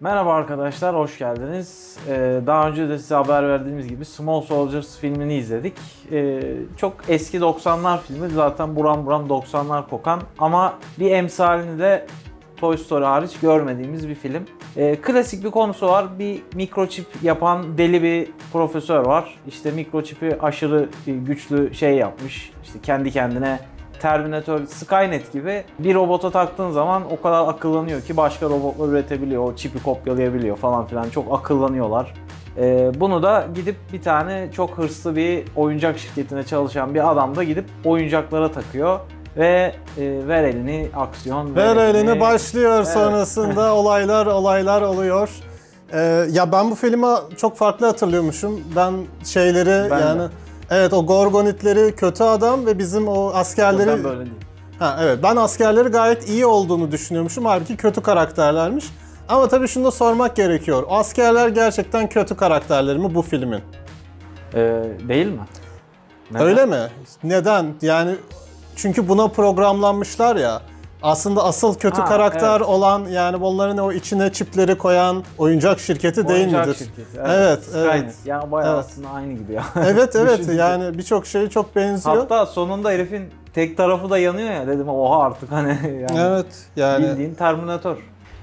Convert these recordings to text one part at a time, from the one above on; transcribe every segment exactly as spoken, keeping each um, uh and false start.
Merhaba arkadaşlar, hoş geldiniz. Ee, daha önce de size haber verdiğimiz gibi Small Soldiers filmini izledik. Ee, çok eski doksanlar filmi, zaten buram buram doksanlar kokan ama bir emsalini de Toy Story hariç görmediğimiz bir film. Ee, klasik bir konusu var. Bir mikroçip yapan deli bir profesör var. İşte mikroçipi aşırı güçlü şey yapmış. İşte kendi kendine Terminator, Skynet gibi bir robota taktığın zaman o kadar akıllanıyor ki başka robotlar üretebiliyor, o çipi kopyalayabiliyor falan filan. Çok akıllanıyorlar. Ee, bunu da gidip bir tane çok hırslı bir oyuncak şirketine çalışan bir adam da gidip oyuncaklara takıyor. Ve e, ver elini aksiyon. Ver, ver elini, elini başlıyor, evet. Sonrasında olaylar olaylar oluyor. Ee, ya ben bu filmi çok farklı hatırlıyormuşum. Ben şeyleri ben yani... De. Evet, o Gorgonitleri kötü adam ve bizim o askerleri... Ben böyle değil. Ha, evet, ben askerleri gayet iyi olduğunu düşünüyormuşum. Halbuki kötü karakterlermiş. Ama tabii şunu da sormak gerekiyor. O askerler gerçekten kötü karakterler mi bu filmin? Ee, değil mi? Neden? Öyle mi? Neden? Yani... Çünkü buna programlanmışlar ya. Aslında asıl kötü ha, karakter evet. olan yani onların o içine çipleri koyan oyuncak şirketi oyuncak değil midir? Oyuncak şirketi. Evet, evet. evet. Ya bayağı evet. aslında aynı gibi ya. Evet, evet. Yani birçok şey çok benziyor. Hatta sonunda herifin tek tarafı da yanıyor ya, dedim oha artık hani. Yani evet. Yani bildiğin Terminator.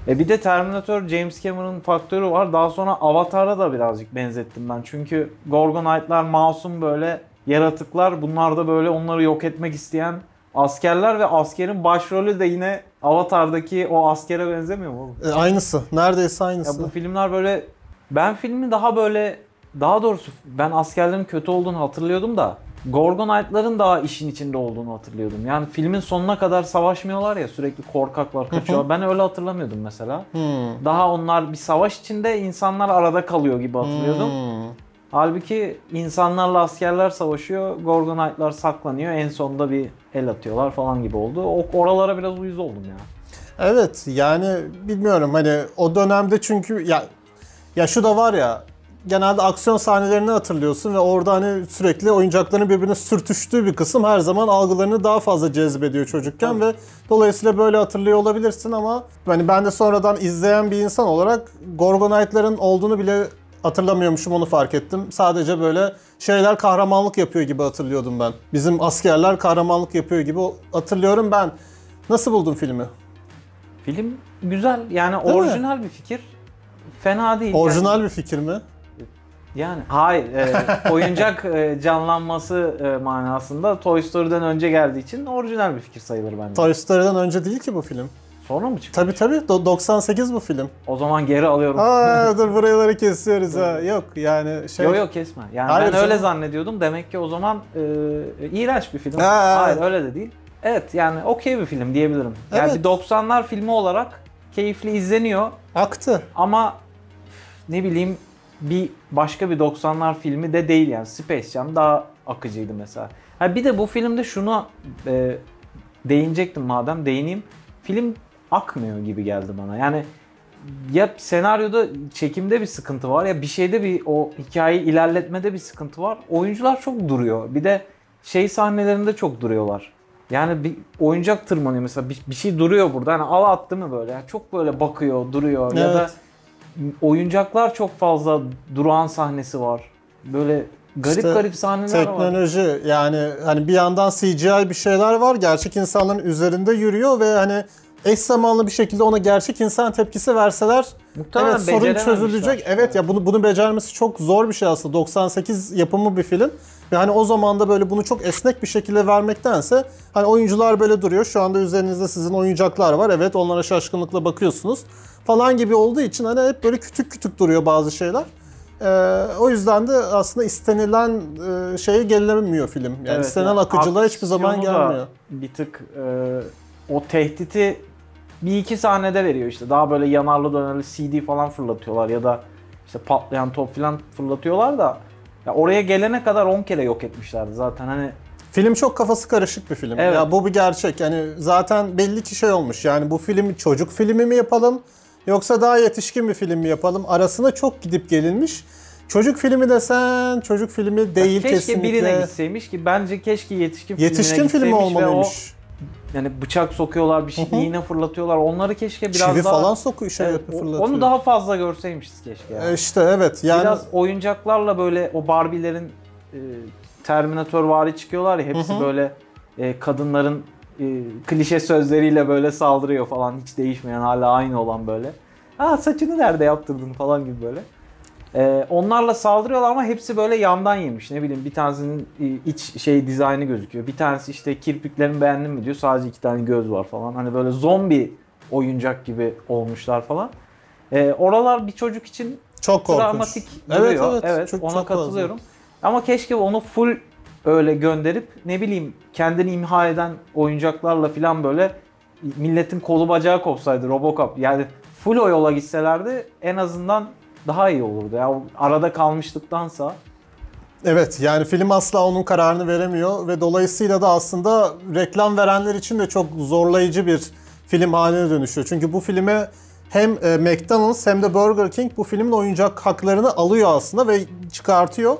E bir de Terminator, James Cameron'ın faktörü var. Daha sonra Avatar'a da birazcık benzettim ben. Çünkü Gorgonite'lar masum böyle yaratıklar, bunlar da böyle onları yok etmek isteyen askerler ve askerin başrolü de yine Avatar'daki o askere benzemiyor mu oğlum? E, aynısı. Neredeyse aynısı. Ya bu filmler böyle, ben filmi daha böyle, daha doğrusu ben askerlerin kötü olduğunu hatırlıyordum da Gorgonite'ların daha işin içinde olduğunu hatırlıyordum. Yani filmin sonuna kadar savaşmıyorlar ya, sürekli korkaklar kaçıyor. Ben öyle hatırlamıyordum mesela. Hmm. Daha onlar bir savaş içinde, insanlar arada kalıyor gibi hatırlıyordum. Hmm. Halbuki insanlarla askerler savaşıyor, Gorgonite'lar saklanıyor, en sonunda bir el atıyorlar falan gibi oldu. O oralara biraz uyuz oldum ya. Evet, yani bilmiyorum hani o dönemde çünkü ya ya şu da var ya, genelde aksiyon sahnelerini hatırlıyorsun ve orada hani sürekli oyuncakların birbirine sürtüştüğü bir kısım her zaman algılarını daha fazla cezbediyor çocukken evet. ve dolayısıyla böyle hatırlıyor olabilirsin ama hani ben de sonradan izleyen bir insan olarak Gorgonite'ların olduğunu bile hatırlamıyormuşum, onu fark ettim. Sadece böyle şeyler kahramanlık yapıyor gibi hatırlıyordum ben. Bizim askerler kahramanlık yapıyor gibi hatırlıyorum ben. Nasıl buldun filmi? Film güzel. Yani değil orijinal mi? Bir fikir. Fena değil. Orijinal yani. Bir fikir mi? Yani hayır. E, oyuncak e, canlanması e, manasında Toy Story'den önce geldiği için orijinal bir fikir sayılır bence. Toy Story'den önce değil ki bu film. Sonra mı çıkıyor? Tabii tabii. doksan sekiz bu film. O zaman geri alıyorum. Aa, dur buraları kesiyoruz ha. Yok yani şey... Yok yok kesme. Yani hayır, ben canım. Öyle zannediyordum. Demek ki o zaman e, e, iğrenç bir film. Ha, hayır evet. öyle de değil. Evet yani okey bir film diyebilirim. Evet. Yani bir doksanlar filmi olarak keyifli izleniyor. Aktı. Ama ne bileyim bir başka bir doksanlar filmi de değil yani. Space Jam daha akıcıydı mesela. Ha, bir de bu filmde şunu e, değinecektim madem değineyim. Film akmıyor gibi geldi bana. Yani ya senaryoda, çekimde bir sıkıntı var ya bir şeyde, bir o hikayeyi ilerletmede bir sıkıntı var. Oyuncular çok duruyor. Bir de şey sahnelerinde çok duruyorlar. Yani bir oyuncak tırmanıyor mesela, bir, bir şey duruyor burada. Hani ala attı mı böyle? Yani çok böyle bakıyor, duruyor. Evet. Ya da oyuncaklar çok fazla durağan sahnesi var. Böyle garip işte garip sahneler teknoloji, var. Teknoloji yani hani bir yandan C G I bir şeyler var. Gerçek insanların üzerinde yürüyor ve hani eş zamanlı bir şekilde ona gerçek insan tepkisi verseler evet, sorun çözülecek. Evet ya bunu bunu becermesi çok zor bir şey aslında. doksan sekiz yapımı bir film. Ve hani o zaman da böyle bunu çok esnek bir şekilde vermektense hani oyuncular böyle duruyor. Şu anda üzerinizde sizin oyuncaklar var. Evet, onlara şaşkınlıkla bakıyorsunuz falan gibi olduğu için hani hep böyle kütük kütük duruyor bazı şeyler. Ee, o yüzden de aslında istenilen e, şeye gelinemiyor film. Yani evet, istenilen yani akıcılığa hiçbir zaman gelmiyor. Bir tık e, o tehditi bir iki sahnede veriyor işte. Daha böyle yanarlı dönerli C D falan fırlatıyorlar ya da işte patlayan top falan fırlatıyorlar da ya oraya gelene kadar on kere yok etmişlerdi zaten hani. Film çok kafası karışık bir film. Evet. Ya bu bir gerçek. Yani zaten belli ki şey olmuş. Yani bu filmi çocuk filmi mi yapalım yoksa daha yetişkin bir film mi yapalım? Arasına çok gidip gelinmiş. Çocuk filmi desen çocuk filmi değil kesinlikle. Keşke birine gitseymiş ki bence keşke yetişkin, yetişkin filmine gitseymiş. Yetişkin filmi olmalıymış. Yani bıçak sokuyorlar, bir şey, iğne fırlatıyorlar. Onları keşke biraz Çivi daha... Çivi falan sokuyor, şey evet, fırlatıyor. Onu daha fazla görseymişiz keşke. Yani. E işte evet. Yani... Biraz oyuncaklarla böyle o Barbie'lerin e, Terminatorvari çıkıyorlar ya, hepsi hı hı. böyle e, kadınların e, klişe sözleriyle böyle saldırıyor falan. Hiç değişmeyen, hala aynı olan böyle. Aa saçını nerede yaptırdın falan gibi böyle. Ee, onlarla saldırıyorlar ama hepsi böyle yandan yemiş. Ne bileyim, bir tanesinin iç şey dizaynı gözüküyor. Bir tanesi işte kirpiklerini beğendin mi diyor. Sadece iki tane göz var falan. Hani böyle zombi oyuncak gibi olmuşlar falan. Ee, oralar bir çocuk için çok travmatik oluyor. Evet, evet, evet çok, ona çok katılıyorum. Lazım. Ama keşke onu full öyle gönderip ne bileyim kendini imha eden oyuncaklarla falan böyle milletin kolu bacağı kopsaydı RoboCop. Yani full o yola gitselerdi en azından daha iyi olurdu ya. Arada kalmışlıktansa. Evet, yani film asla onun kararını veremiyor ve dolayısıyla da aslında reklam verenler için de çok zorlayıcı bir film haline dönüşüyor. Çünkü bu filme hem McDonald's hem de Burger King bu filmin oyuncak haklarını alıyor aslında ve çıkartıyor.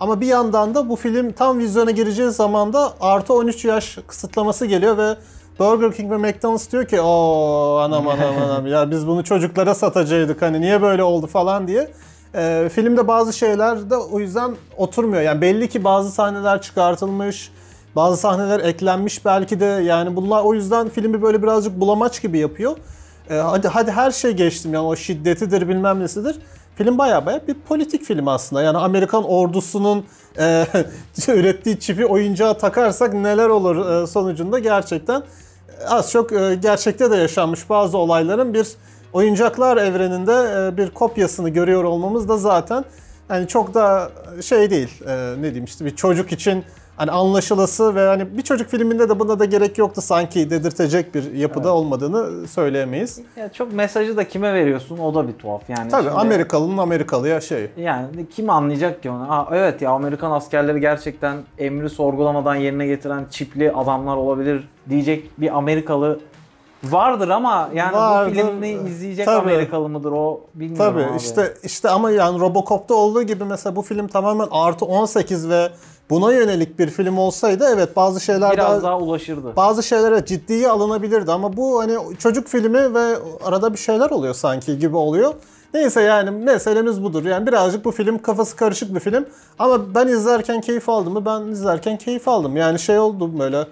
Ama bir yandan da bu film tam vizyona gireceği zaman da artı on üç yaş kısıtlaması geliyor ve Burger King ve McDonald's diyor ki ooo anam anam anam ya biz bunu çocuklara satacaktık hani niye böyle oldu falan diye. Ee, filmde bazı şeyler de o yüzden oturmuyor. Yani belli ki bazı sahneler çıkartılmış, bazı sahneler eklenmiş belki de, yani bunlar o yüzden filmi böyle birazcık bulamaç gibi yapıyor. Ee, hadi hadi her şey geçtim yani o şiddetidir bilmem nesidir. Film baya baya bir politik film aslında. Yani Amerikan ordusunun e, ürettiği çipi oyuncağa takarsak neler olur e, sonucunda gerçekten az çok e, gerçekte de yaşanmış bazı olayların bir oyuncaklar evreninde e, bir kopyasını görüyor olmamız da zaten yani çok da şey değil. E, ne diyeyim işte bir çocuk için hani anlaşılası ve hani bir çocuk filminde de buna da gerek yoktu sanki dedirtecek bir yapıda evet. olmadığını söyleyemeyiz. Ya çok mesajı da kime veriyorsun o da bir tuhaf yani. Tabii şimdi, Amerikalı'nın Amerikalı'ya şey. Yani kim anlayacak ki onu? Aa, evet ya Amerikan askerleri gerçekten emri sorgulamadan yerine getiren çipli adamlar olabilir diyecek bir Amerikalı vardır ama yani vardır. Bu filmi izleyecek tabii. Amerikalı mıdır o bilmiyorum tabii. abi. İşte, işte ama yani RoboCop'ta olduğu gibi mesela bu film tamamen artı on sekiz ve buna yönelik bir film olsaydı evet bazı şeyler biraz daha, daha ulaşırdı. Bazı şeylere ciddiye alınabilirdi ama bu hani çocuk filmi ve arada bir şeyler oluyor sanki gibi oluyor. Neyse yani meselemiz budur. Yani birazcık bu film kafası karışık bir film ama ben izlerken keyif aldım mı? Ben izlerken keyif aldım. Yani şey oldu böyle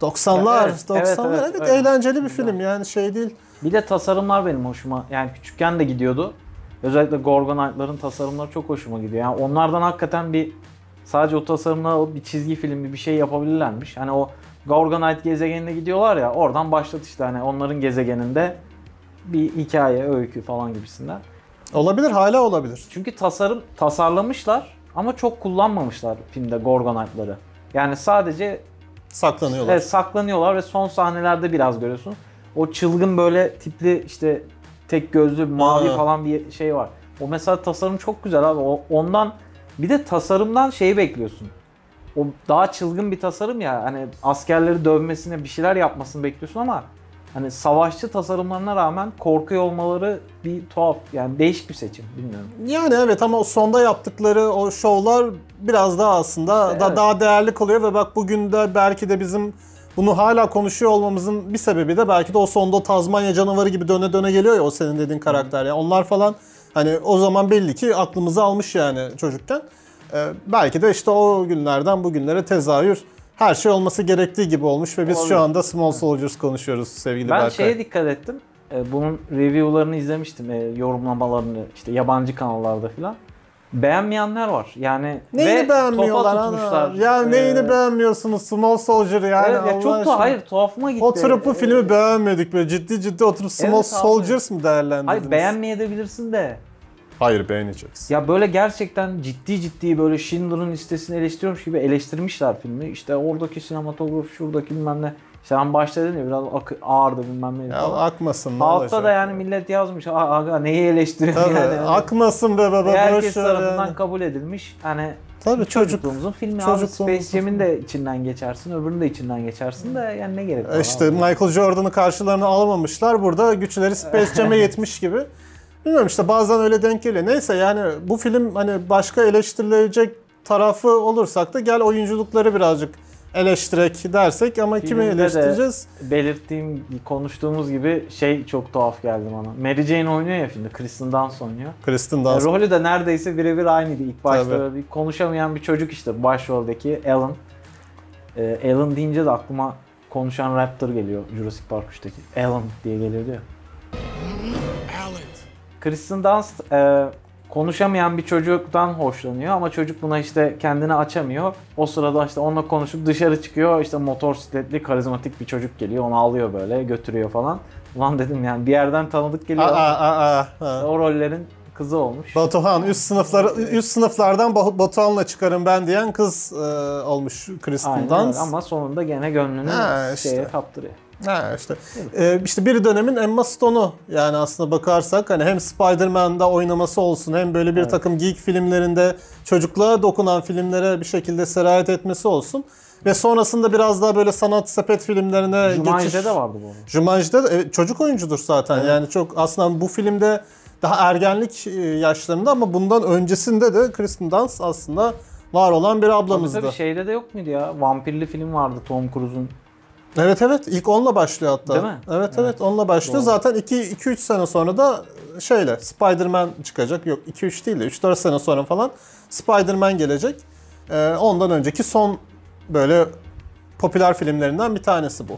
doksanlar, evet, doksanlar evet, evet, evet, evet eğlenceli bir film yani şey değil. Bir de tasarımlar benim hoşuma yani küçükken de gidiyordu. Özellikle Gorgonite'ların tasarımları çok hoşuma gidiyor. Yani onlardan hakikaten bir sadece o tasarımla bir çizgi filmi bir şey yapabilirlermiş. Hani o Gorgonite gezegenine gidiyorlar ya oradan başlat işte hani onların gezegeninde bir hikaye, öykü falan gibisinden. Olabilir, hala olabilir. Çünkü tasarım tasarlamışlar ama çok kullanmamışlar filmde Gorgonite'ları. Yani sadece saklanıyorlar. Evet, saklanıyorlar ve son sahnelerde biraz görüyorsun. O çılgın böyle tipli işte tek gözlü mavi ha. falan bir şey var. O mesela tasarım çok güzel abi. O, ondan bir de tasarımdan şeyi bekliyorsun. O daha çılgın bir tasarım ya hani askerleri dövmesine bir şeyler yapmasını bekliyorsun ama hani savaşçı tasarımlarına rağmen korkuyor olmaları bir tuhaf yani değişik bir seçim bilmiyorum. Yani evet ama o sonda yaptıkları o şovlar biraz daha aslında işte da, evet. daha değerli kalıyor ve bak bugün de belki de bizim bunu hala konuşuyor olmamızın bir sebebi de belki de o sonda Tazmanya canavarı gibi döne döne geliyor ya o senin dediğin karakter yani onlar falan hani o zaman belli ki aklımızı almış yani çocukken. Ee, belki de işte o günlerden bugünlere tezahür her şey olması gerektiği gibi olmuş ve biz olabilir. Şu anda Small Soldiers konuşuyoruz sevgili Berkay. Ben Berkay. Şeye dikkat ettim. Bunun review'larını izlemiştim. Yorumlamalarını işte yabancı kanallarda filan. Beğenmeyenler var. Yani neyini ve beğenmiyorlar topa tutmuşlar. Ya ee... neyini beğenmiyorsunuz Small Soldier yani evet, ya çok da hayır tuhafıma gitti. Oturup bu evet. filmi beğenmedik böyle ciddi ciddi oturup Small evet, Soldiers mi değerlendirdiniz? Hayır beğenmeyebilirsin de. Hayır beğeneceksin. Ya böyle gerçekten ciddi ciddi böyle Schindler'ın listesini eleştiriyormuş gibi eleştirmişler filmi. İşte oradaki sinematografi şuradaki bilmem ne. İşte ben başta dedim ya biraz ağırdı bilmem ne falan. Ya akmasın ne altta da yani millet yazmış aga neyi eleştiriyor yani. yani. Akmasın be baba. Herkes tarafından yani. Kabul edilmiş. Hani tabii çocukluğumuzun filmi abi Space Jam'in de içinden geçersin, öbürünün de içinden geçersin de yani ne gerek var. İşte abi. Michael Jordan'ı karşılarına alamamışlar. Burada güçleri Space Jam'e yetmiş gibi. Bilmiyorum işte bazen öyle denk geliyor. Neyse yani bu film hani başka eleştirilecek tarafı olursak da gel oyunculukları birazcık eleştirek dersek ama filmde kimi eleştireceğiz? Belirttiğim, konuştuğumuz gibi şey çok tuhaf geldi bana. Mary Jane oynuyor ya filmde, Kirsten Dunst oynuyor. Kirsten Dunst. E, rolü de neredeyse birebir aynıydı ilk başta. Bir konuşamayan bir çocuk işte başroldeki Alan. E, Alan deyince de aklıma konuşan Raptor geliyor, Jurassic Park üçteki. Alan diye geliyordu ya. Kirsten Dunst e, konuşamayan bir çocuktan hoşlanıyor ama çocuk buna işte kendini açamıyor. O sırada işte onunla konuşup dışarı çıkıyor, işte motosikletli karizmatik bir çocuk geliyor, onu alıyor böyle götürüyor falan. Ulan dedim yani bir yerden tanıdık geliyor. Aa, aa, aa, aa. İşte o rollerin kızı olmuş. Batuhan üst sınıfları üst sınıflardan Batuhan'la çıkarım ben diyen kız e, olmuş Kirsten Dunst. Ama sonunda gene gönlünü ha, işte. şeye kaptırıyor. Ha işte. Ee, işte bir dönemin Emma Stone'u yani aslında bakarsak hani hem Spider-Man'da oynaması olsun hem böyle bir evet. takım geek filmlerinde çocukluğa dokunan filmlere bir şekilde sirayet etmesi olsun. Ve sonrasında biraz daha böyle sanat sepet filmlerine Jumanji'de geçiş. Jumanji'de de vardı bu. Jumanji'de de evet, çocuk oyuncudur zaten evet. yani çok aslında bu filmde daha ergenlik yaşlarında ama bundan öncesinde de Kirsten Dunst aslında var olan bir ablamızdı. Tabii, tabii şeyde de yok muydu ya, vampirli film vardı Tom Cruise'un. Evet evet ilk onunla başlıyor hatta. Değil mi? Evet evet, evet onunla başlıyor. Doğru. Zaten iki üç sene sonra da şeyle Spider-Man çıkacak. Yok iki üç değil de üç dört sene sonra falan Spider-Man gelecek. Ee, ondan önceki son böyle popüler filmlerinden bir tanesi bu.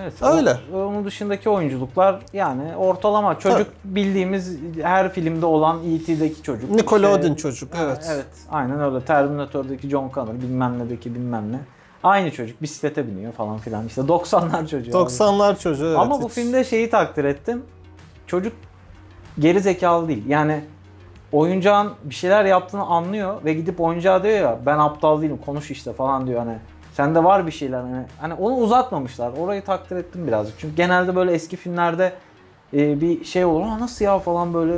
Evet. Öyle. O, onun dışındaki oyunculuklar yani ortalama çocuk evet. bildiğimiz her filmde olan E T'deki çocuk. Nickelodeon şey, çocuk evet. Evet aynen öyle. Terminator'daki John Connor bilmem nedeki bilmem ne. Aynı çocuk bisiklete biniyor falan filan işte doksanlar çocuğu. doksanlar çocuğu evet. Ama bu filmde şeyi takdir ettim. Çocuk geri zekalı değil. Yani oyuncağın bir şeyler yaptığını anlıyor ve gidip oyuncağa diyor ya ben aptal değilim konuş işte falan diyor hani. Sende var bir şeyler hani. Hani onu uzatmamışlar. Orayı takdir ettim birazcık. Çünkü genelde böyle eski filmlerde bir şey olur. Aa nasıl ya falan böyle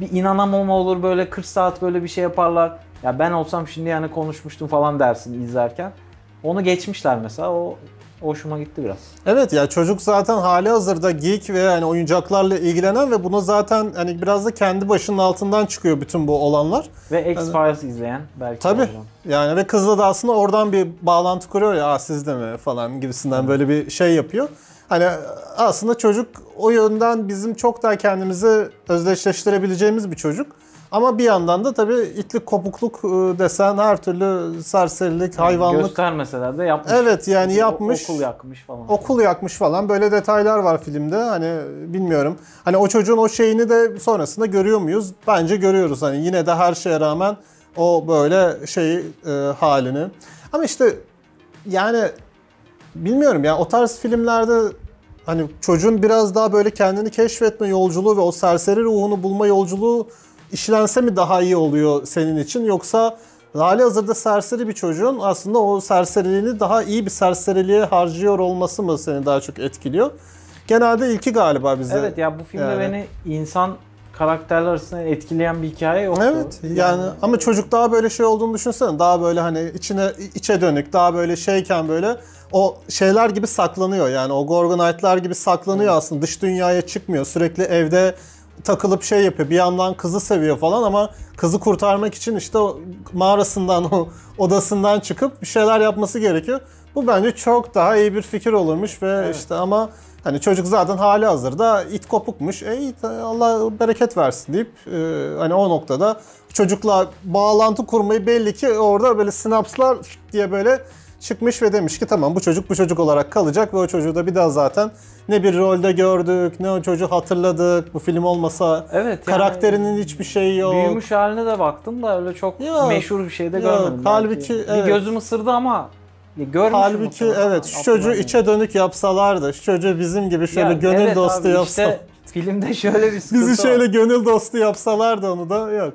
bir inanamama olur böyle kırk saat böyle bir şey yaparlar. Ya ben olsam şimdi yani konuşmuştum falan dersin izlerken. Onu geçmişler mesela, o hoşuma gitti biraz. Evet ya çocuk zaten hali hazırda geek ve hani oyuncaklarla ilgilenen ve bunu zaten hani biraz da kendi başının altından çıkıyor bütün bu olanlar. Ve X Files yani, izleyen belki. Tabii hocam. Yani ve kızla da aslında oradan bir bağlantı kuruyor ya aa siz de mi falan gibisinden hmm. böyle bir şey yapıyor. Hani aslında çocuk o yönden bizim çok daha kendimizi özdeşleştirebileceğimiz bir çocuk. Ama bir yandan da tabii itlik kopukluk desen her türlü serserilik, hayvanlık. Göstermeseler de yapmış. Evet yani yapmış. O, okul yakmış falan. Okul yakmış falan böyle detaylar var filmde hani bilmiyorum. Hani o çocuğun o şeyini de sonrasında görüyor muyuz? Bence görüyoruz hani yine de her şeye rağmen o böyle şeyi e, halini. Ama işte yani bilmiyorum yani o tarz filmlerde hani çocuğun biraz daha böyle kendini keşfetme yolculuğu ve o serseri ruhunu bulma yolculuğu İşlense mi daha iyi oluyor senin için yoksa hali hazırda serseri bir çocuğun aslında o serseriliğini daha iyi bir serseriliğe harcıyor olması mı seni daha çok etkiliyor? Genelde ilki galiba bize. Evet ya bu filmde yani. Beni insan karakterler arasında etkileyen bir hikaye yoktu. Evet yani, yani ama çocuk daha böyle şey olduğunu düşünsene daha böyle hani içine içe dönük daha böyle şeyken böyle o şeyler gibi saklanıyor yani o Gorgonite'lar gibi saklanıyor evet. aslında dış dünyaya çıkmıyor sürekli evde takılıp şey yapıyor. Bir yandan kızı seviyor falan ama kızı kurtarmak için işte o mağarasından, o odasından çıkıp bir şeyler yapması gerekiyor. Bu bence çok daha iyi bir fikir olurmuş ve evet. işte ama hani çocuk zaten hali hazırda it kopukmuş. E Allah bereket versin deyip e, hani o noktada çocukla bağlantı kurmayı belli ki orada böyle sinapslar diye böyle çıkmış ve demiş ki tamam bu çocuk bu çocuk olarak kalacak ve o çocuğu da bir daha zaten ne bir rolde gördük ne o çocuğu hatırladık bu film olmasa evet, yani karakterinin hiçbir şeyi yok. Büyümüş haline de baktım da öyle çok ya, meşhur bir şey de ya, görmedim. Halbuki evet. bir gözüm ısırdı ama görmüşüm. Halbuki evet şu çocuğu içe dönük yapsalardı şu çocuğu bizim gibi şöyle ya, gönül evet, dostu yapsalardı. Işte, filmde şöyle bir sıkıntı bizi şöyle var. Gönül dostu yapsalardı onu da yok.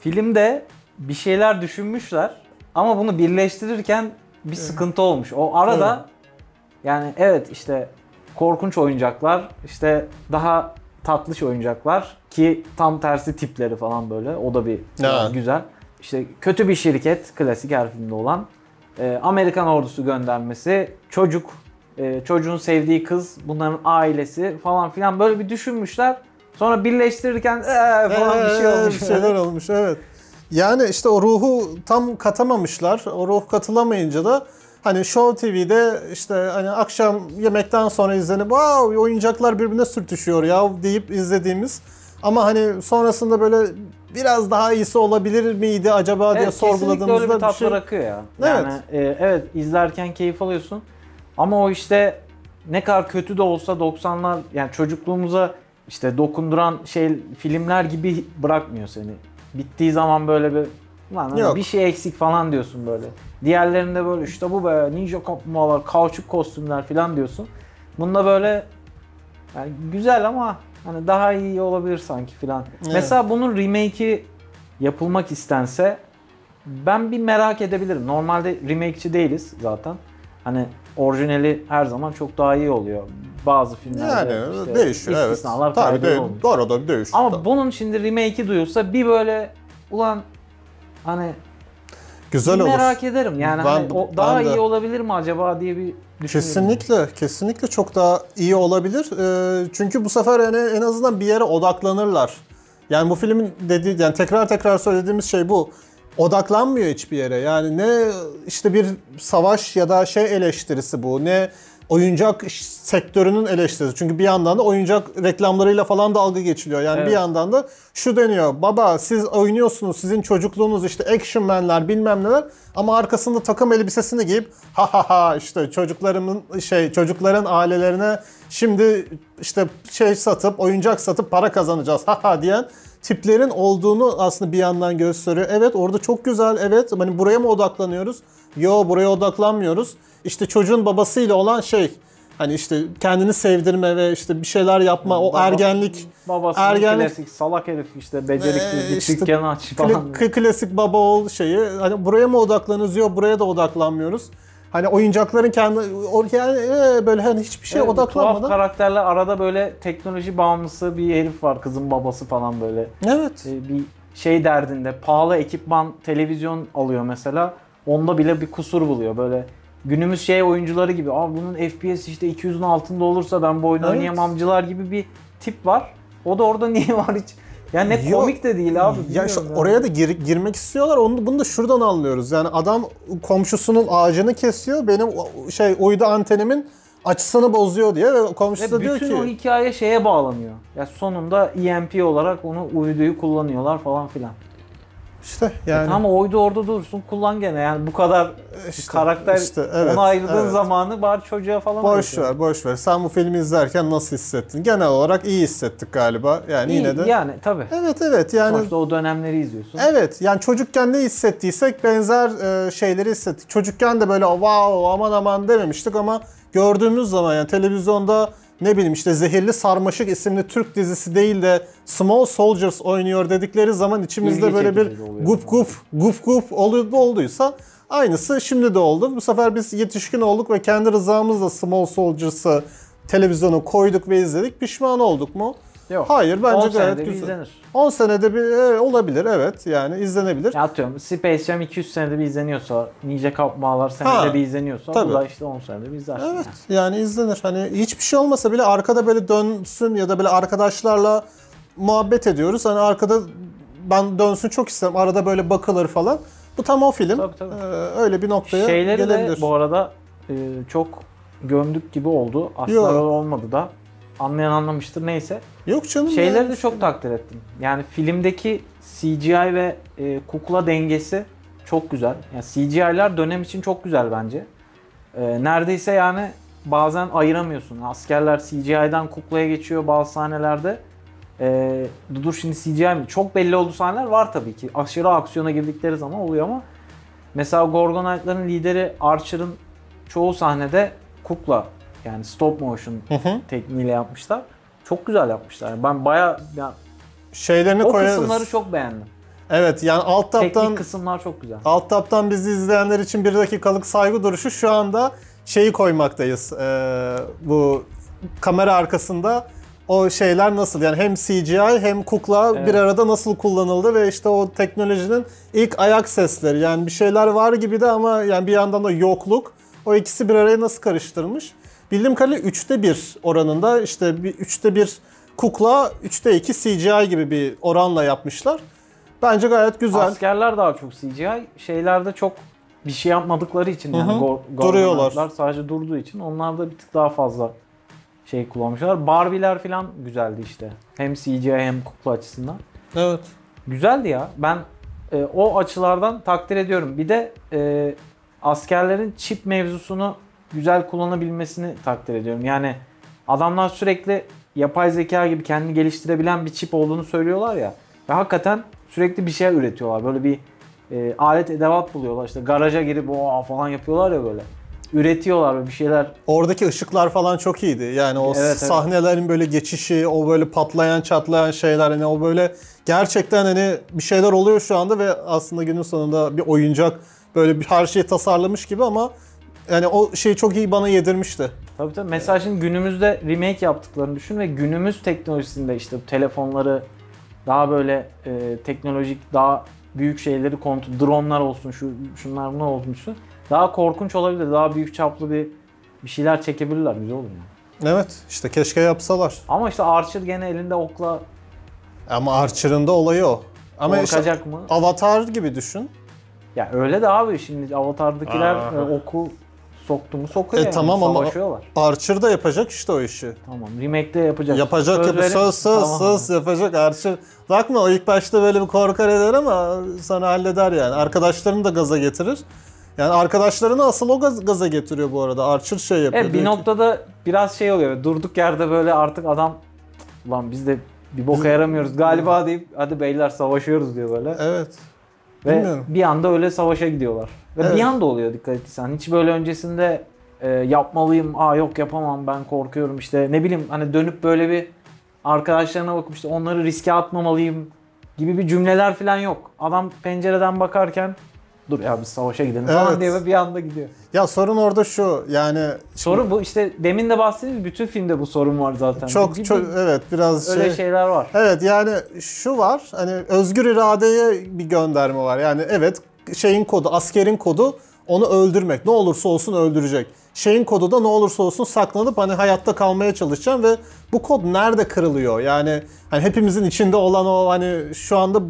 Filmde bir şeyler düşünmüşler ama bunu birleştirirken bir sıkıntı olmuş. O arada evet. yani evet işte korkunç oyuncaklar, işte daha tatlış oyuncaklar ki tam tersi tipleri falan böyle. O da bir evet. güzel. İşte kötü bir şirket, klasik her filmde olan. E, Amerikan ordusu göndermesi, çocuk, e, çocuğun sevdiği kız, bunların ailesi falan filan böyle bir düşünmüşler. Sonra birleştirirken ee, falan ee, bir şey olmuş. Bir şeyler olmuş evet. Yani işte o ruhu tam katamamışlar. O ruh katılamayınca da Hani Show T V'de işte hani akşam yemekten sonra izlenip wow, oyuncaklar birbirine sürtüşüyor ya deyip izlediğimiz ama hani sonrasında böyle biraz daha iyisi olabilir miydi acaba evet, diye sorguladığımızda öyle bir, bir tat şey... bırakıyor ya. Yani, evet. E, evet izlerken keyif alıyorsun ama o işte ne kadar kötü de olsa doksanlar yani çocukluğumuza işte dokunduran şey filmler gibi bırakmıyor seni. Bittiği zaman böyle bir lan bir şey eksik falan diyorsun böyle. Diğerlerinde böyle işte bu be ninja kaplumbağalar, kauçuk kostümler falan diyorsun. Bunda böyle yani güzel ama hani daha iyi olabilir sanki falan. Evet. Mesela bunun remake'i yapılmak istense ben bir merak edebilirim. Normalde remake'çi değiliz zaten. Hani orijinali her zaman çok daha iyi oluyor. Bazı filmlerde yani, işte değişiyor, istisnalar evet. Tabii de, olmuş. Doğru da değişiyor. Ama tabii. Bunun şimdi remake'i duyulsa bir böyle ulan hani güzel olur. Merak ederim yani ben, hani, o daha iyi de... olabilir mi acaba diye bir düşünüyorum. Kesinlikle, kesinlikle çok daha iyi olabilir. Ee, çünkü bu sefer yani en azından bir yere odaklanırlar. Yani bu filmin dediği, yani tekrar tekrar söylediğimiz şey bu. Odaklanmıyor hiçbir yere. Yani ne işte bir savaş ya da şey eleştirisi bu, ne oyuncak sektörünün eleştirisi. Çünkü bir yandan da oyuncak reklamlarıyla falan dalga geçiliyor. Yani evet. Bir yandan da şu deniyor. Baba siz oynuyorsunuz, sizin çocukluğunuz işte action man'ler bilmem neler ama arkasında takım elbisesini giyip ha ha ha işte çocuklarımın şey çocukların ailelerine şimdi işte şey satıp oyuncak satıp para kazanacağız ha ha diyen tiplerin olduğunu aslında bir yandan gösteriyor. Evet orada çok güzel. Evet hani buraya mı odaklanıyoruz? Yo buraya odaklanmıyoruz. İşte çocuğun babasıyla olan şey hani işte kendini sevdirme ve işte bir şeyler yapma yani o baba, ergenlik babasının ergenlik klasik salak herif işte beceriksiz bir işte, dükkanı aç falan. Kl klasik baba oğul şeyi hani buraya mı odaklanıyoruz? Yo buraya da odaklanmıyoruz. Hani oyuncakların kendi yani böyle hani hiçbir şeye evet, odaklanmadan. Tuhaf karakterler arada böyle teknoloji bağımlısı bir herif var kızın babası falan böyle. Evet. Bir şey derdinde pahalı ekipman televizyon alıyor mesela. Onda bile bir kusur buluyor böyle. Günümüz şey oyuncuları gibi. Aa bunun F P S işte iki yüzün altında olursa ben bu oyunu evet. Oynayamamcılar gibi bir tip var. O da orada niye var hiç? Yani ne Yok. Komik de değil abi. Ya işte yani. Oraya da gir, girmek istiyorlar. Onu bunu da şuradan anlıyoruz. Yani adam komşusunun ağacını kesiyor. Benim şey uydu antenimin açısını bozuyor diye ve komşusu da diyor ki bütün o hikaye şeye bağlanıyor. Ya sonunda E M P olarak onu uyduyu kullanıyorlar falan filan. İşte yani. E tamam oydu orada dursun kullan gene yani bu kadar işte, karakter işte, evet, ona ayırdığın evet. Zamanı bari çocuğa falan boş ver, boş ver. Sen bu filmi izlerken nasıl hissettin? Genel olarak iyi hissettik galiba. Yani iyi, yine de. Yani tabii. Evet evet yani. Sonuçta o dönemleri izliyorsun. Evet yani çocukken ne hissettiysek benzer şeyleri hissettik. Çocukken de böyle wow aman aman dememiştik ama gördüğümüz zaman yani televizyonda ne bileyim işte Zehirli Sarmaşık isimli Türk dizisi değil de Small Soldiers oynuyor dedikleri zaman içimizde İlgi böyle bir gup gup gup gup olduysa aynısı şimdi de oldu. Bu sefer biz yetişkin olduk ve kendi rızamızla Small Soldiers'ı televizyona koyduk ve izledik. Pişman olduk mu? Yok. Hayır bence gayet güzel. İzlenir. on senede bir olabilir evet yani izlenebilir. Ya atıyorum Space Jam iki yüz senede bir izleniyorsa, Ninja Kaplumbağalar senede ha, bir izleniyorsa tabii. Bu da işte on senede bir izlersin. Evet yani. Yani izlenir hani hiçbir şey olmasa bile arkada böyle dönsün ya da böyle arkadaşlarla muhabbet ediyoruz. Hani arkada ben dönsün çok isterim arada böyle bakılır falan. Bu tam o film tabii, tabii. Ee, öyle bir noktaya şeyleri gelebilir. Şeyleri de bu arada e, çok gömdük gibi oldu aslında Yo. Olmadı da. Anlayan anlamıştır neyse. Yok canım. Şeyleri de çok takdir ettim. Yani filmdeki C G I ve e, kukla dengesi çok güzel. Yani C G I'ler dönem için çok güzel bence. E, neredeyse yani bazen ayıramıyorsun. Askerler C G I'den kuklaya geçiyor bazı sahnelerde. E, dur şimdi C G I mi? Çok belli olduğu sahneler var tabii ki. Aşırı aksiyona girdikleri zaman oluyor ama mesela Gorgonite'ların lideri Archer'ın çoğu sahnede kukla. Yani stop motion hı hı. Tekniğiyle yapmışlar. Çok güzel yapmışlar. Yani ben bayağı yani şeylerini o koyarız. Kısımları çok beğendim. Evet yani alt taptan teknik kısımlar çok güzel. Alt taptan bizi izleyenler için bir dakikalık saygı duruşu şu anda şeyi koymaktayız. Ee, bu kamera arkasında o şeyler nasıl yani hem C G I hem kukla evet. Bir arada nasıl kullanıldı ve işte o teknolojinin ilk ayak sesleri yani bir şeyler var gibi de ama yani bir yandan da yokluk o ikisi bir araya nasıl karıştırmış? Bildiğim kadarıyla üçte bir oranında işte üçte bir kukla, üçte iki C G I gibi bir oranla yapmışlar. Bence gayet güzel. Askerler daha çok C G I, şeylerde çok bir şey yapmadıkları için yani Gorgonite'lar sadece durduğu için onlar da bir tık daha fazla şey kullanmışlar. Barbie'ler falan güzeldi işte. Hem C G I hem kukla açısından. Evet. Güzeldi ya. Ben e, o açılardan takdir ediyorum. Bir de e, askerlerin çip mevzusunu güzel kullanabilmesini takdir ediyorum. Yani adamlar sürekli yapay zeka gibi kendini geliştirebilen bir çip olduğunu söylüyorlar ya. Ve hakikaten sürekli bir şey üretiyorlar. Böyle bir e, alet edevat buluyorlar. İşte garaja girip o falan yapıyorlar ya böyle. Üretiyorlar ve bir şeyler. Oradaki ışıklar falan çok iyiydi. Yani o evet, sahnelerin evet. böyle geçişi, o böyle patlayan çatlayan şeyler, hani o böyle gerçekten hani bir şeyler oluyor şu anda ve aslında günün sonunda bir oyuncak böyle bir her şeyi tasarlamış gibi ama yani o şeyi çok iyi bana yedirmişti. Tabii tabii. Mesela şimdi günümüzde remake yaptıklarını düşün ve günümüz teknolojisinde işte telefonları daha böyle e, teknolojik, daha büyük şeyleri kontrol, dronlar olsun, şu şunlar bunlar olmuşsun. Daha korkunç olabilir, daha büyük çaplı bir bir şeyler çekebilirler, güzel olur mu? Evet, işte keşke yapsalar. Ama işte Archer gene elinde okla. Ama Archer'ın da olayı o. Ama işte mı? Avatar gibi düşün. Ya öyle de abi, şimdi Avatar'dakiler Aa. oku soktu mu sokuyor e yani. Tamam ama Archer da yapacak işte o işi. Tamam, remake'de yapacak. Yapacak, söz, söz, söz, tamam. söz yapacak Archer. Bakma o ilk başta böyle bir korkar eder ama sana halleder yani. Arkadaşlarını da gaza getirir. Yani arkadaşlarını asıl o gaz, gaza getiriyor bu arada. Archer şey yapıyor. Evet, bir noktada ki, biraz şey oluyor. Durduk yerde böyle artık adam ulan biz de bir boka yaramıyoruz galiba deyip hadi beyler savaşıyoruz diyor böyle. Evet. Ve bilmiyorum, bir anda öyle savaşa gidiyorlar. Ve evet, bir anda oluyor dikkat etsen. Hiç böyle öncesinde e, yapmalıyım, aa yok yapamam ben korkuyorum işte ne bileyim hani dönüp böyle bir arkadaşlarına bakıp işte onları riske atmamalıyım gibi bir cümleler falan yok. Adam pencereden bakarken dur ya biz savaşa gidelim evet. falan diye bir anda gidiyor. Ya sorun orada şu yani. Sorun şimdi, bu işte demin de bahsettiğimiz bütün filmde bu sorun var zaten. Çok bir, çok bir, evet biraz öyle şey. Öyle şeyler var. Evet yani şu var hani özgür iradeye bir gönderme var yani evet şeyin kodu askerin kodu onu öldürmek ne olursa olsun öldürecek. Şeyin kodu da ne olursa olsun saklanıp hani hayatta kalmaya çalışacağım ve bu kod nerede kırılıyor? Yani hani hepimizin içinde olan o hani şu anda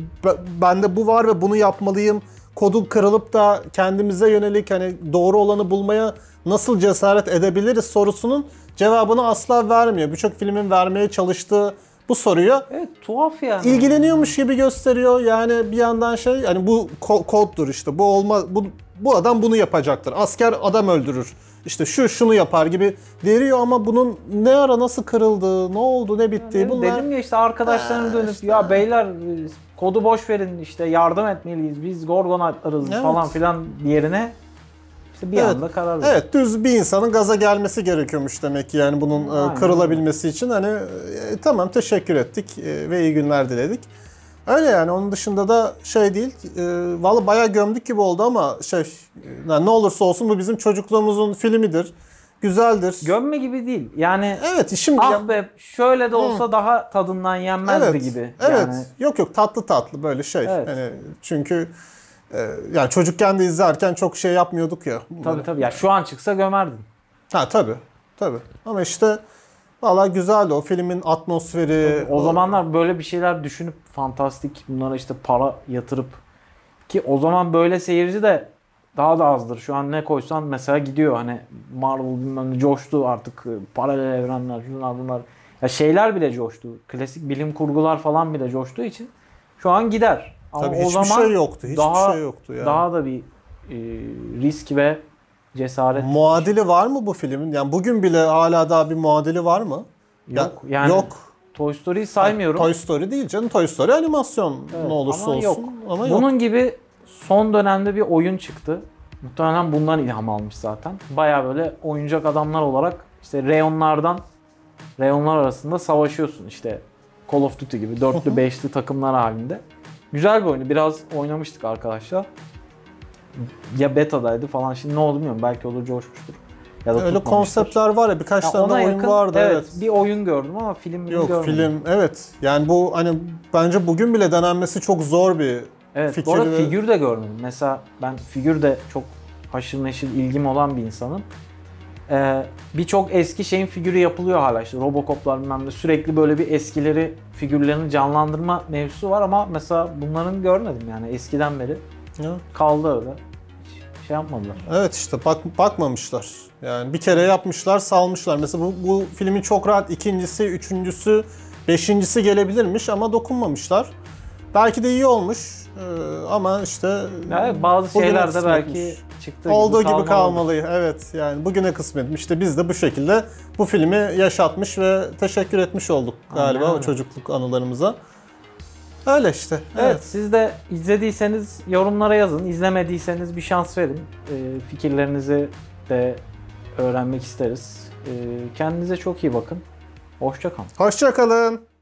bende bu var ve bunu yapmalıyım. Kodu kırılıp da kendimize yönelik hani doğru olanı bulmaya nasıl cesaret edebiliriz sorusunun cevabını asla vermiyor. Birçok filmin vermeye çalıştığı bu soruyu evet, tuhaf yani. İlgileniyormuş gibi gösteriyor. Yani bir yandan şey hani bu ko- koddur işte bu olmaz bu, bu adam bunu yapacaktır. Asker adam öldürür. İşte şu şunu yapar gibi veriyor ama bunun ne ara nasıl kırıldığı, ne oldu, ne bittiği yani bunlar. Dedim ya işte arkadaşlarına dönüp işte, ya beyler kodu boş verin işte yardım etmeliyiz biz Gorgonite'larız evet. falan filan yerine işte bir evet. anda karar veriyor. Evet, düz bir insanın gaza gelmesi gerekiyormuş demek ki yani bunun aynen, kırılabilmesi aynen. için hani e, tamam teşekkür ettik e, ve iyi günler diledik. Öyle yani onun dışında da şey değil, e, vallahi bayağı gömdük gibi oldu ama şey yani ne olursa olsun bu bizim çocukluğumuzun filmidir, güzeldir. Gömme gibi değil yani evet, şimdi ah ya... be şöyle de olsa Hı. daha tadından yenmezdi evet, gibi. Yani... Evet, yok yok tatlı tatlı böyle şey evet. yani çünkü e, yani çocukken de izlerken çok şey yapmıyorduk ya. Tabii böyle. Tabii ya şu an çıksa gömerdin. Ha tabii tabii ama işte... Valla güzeldi o filmin atmosferi. O, o zamanlar böyle bir şeyler düşünüp fantastik bunlara işte para yatırıp ki o zaman böyle seyirci de daha da azdır. Şu an ne koysan mesela gidiyor hani Marvel bilmem ne coştu artık paralel evrenler şunlar bunlar. Ya şeyler bile coştu. Klasik bilim kurgular falan bile coştuğu için şu an gider. Ama tabii o hiçbir zaman şey yoktu. Hiçbir daha, şey yoktu yani. Daha da bir e, risk ve cesaret. Muadili var mı bu filmin? Yani bugün bile hala daha bir muadili var mı? Yok. Ya, yani yok. Toy Story'yi saymıyorum. Yani, Toy Story değil canım. Toy Story animasyon evet, ne olursa ama olsun. Yok. Ama yok. Bunun gibi son dönemde bir oyun çıktı. Muhtemelen bundan ilham almış zaten. Bayağı böyle oyuncak adamlar olarak işte reyonlardan reyonlar arasında savaşıyorsun. İşte Call of Duty gibi dörtlü beşli takımlar halinde. Güzel bir oyunu. Biraz oynamıştık arkadaşlar. Ya beta'daydı falan şimdi ne oldu bilmiyorum belki olur coşmuştur. Ya da öyle konseptler var ya birkaç ya tane oyun yakın, vardı evet, evet. Bir oyun gördüm ama film yok, görmedim. Yok film evet yani bu hani bence bugün bile denenmesi çok zor bir evet, fikir. Bu arada ve... figür de görmedim. Mesela ben figür de çok haşır neşir ilgim olan bir insanım. Ee, Birçok eski şeyin figürü yapılıyor hala işte RoboCop'lar bilmem de sürekli böyle bir eskileri figürlerini canlandırma mevzusu var ama mesela bunların görmedim yani eskiden beri. Ya. Kaldı öyle. şey yapmadılar. Evet işte bak, bakmamışlar. Yani bir kere yapmışlar, salmışlar. Mesela bu, bu filmin çok rahat ikincisi, üçüncüsü, beşincisi gelebilirmiş ama dokunmamışlar. Belki de iyi olmuş ee, ama işte... Yani bazı şeylerde belki çıktığı olduğu gibi, gibi kalmalıyız. Evet yani bugüne kısmetmiş. İşte biz de bu şekilde bu filmi yaşatmış ve teşekkür etmiş olduk galiba o çocukluk anılarımıza. Öyle işte. Evet, evet, siz de izlediyseniz yorumlara yazın. İzlemediyseniz bir şans verin. E, fikirlerinizi de öğrenmek isteriz. E, kendinize çok iyi bakın. Hoşça kalın. Hoşça kalın.